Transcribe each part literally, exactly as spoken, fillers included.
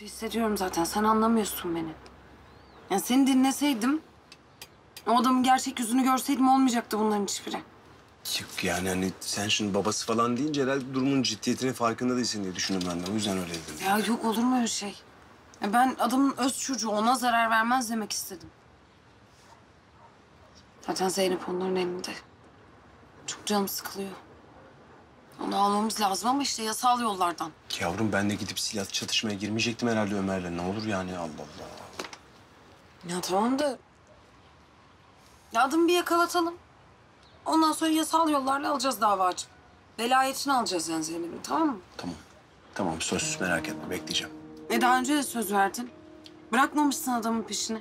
Hissediyorum zaten. Sen anlamıyorsun beni. Yani seni dinleseydim, o adamın gerçek yüzünü görseydim olmayacaktı bunların hiçbiri. Yok yani hani sen şimdi babası falan deyince herhalde durumun ciddiyetine farkında değilsin diye düşündüm ben de. O yüzden öyle dedim. Ya yok olur mu öyle şey? Ya ben adamın öz çocuğu, ona zarar vermez demek istedim. Zaten Zeynep onların elinde. Çok canım sıkılıyor. Onu almamız lazım ama işte yasal yollardan. Yavrum ben de gidip silahlı çatışmaya girmeyecektim herhalde Ömer'le. Ne olur yani Allah Allah. Ya tamam da... Ya adamı bir yakalatalım. Ondan sonra yasal yollarla alacağız davacı. Velayetini alacağız yani Zeynep'in, tamam mı? Tamam. Tamam söz, merak etme, bekleyeceğim. E daha önce de söz verdin. Bırakmamışsın adamın peşini.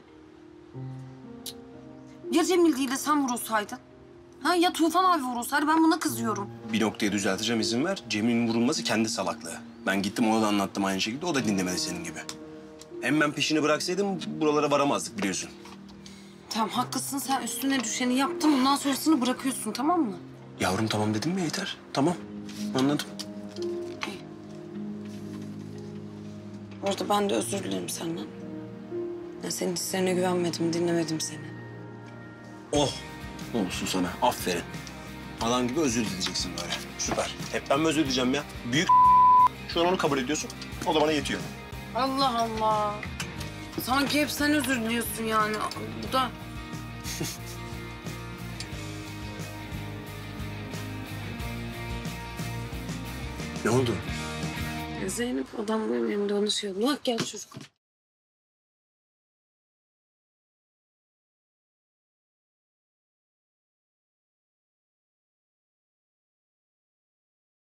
Ya Cemil değil de sen vurulsaydın? Ha, ya Tufan abi vurulsaydı, ben buna kızıyorum. Bir noktayı düzelteceğim, izin ver. Cemil'in vurulması kendi salaklığı. Ben gittim ona da anlattım aynı şekilde, o da dinlemedi senin gibi. Hem ben peşini bıraksaydım buralara varamazdık biliyorsun. Tamam haklısın, sen üstüne düşeni yaptın, bundan sonrasını bırakıyorsun, tamam mı? Yavrum tamam dedim mi yeter, tamam anladım. İyi. Orada ben de özür dilerim senden. Ben senin hislerine güvenmedim, dinlemedim seni. Oh! Ne olsun sana, aferin. Adam gibi özür dileyeceksin böyle, süper. Hep ben mi özür dileyeceğim ya? Büyük şu an onu kabul ediyorsun, o da bana yetiyor. Allah Allah! Sanki hep sen özür diliyorsun yani, bu da... Ne oldu? Zeynep adamla benimle danışıyordu. Bak gel çocuk.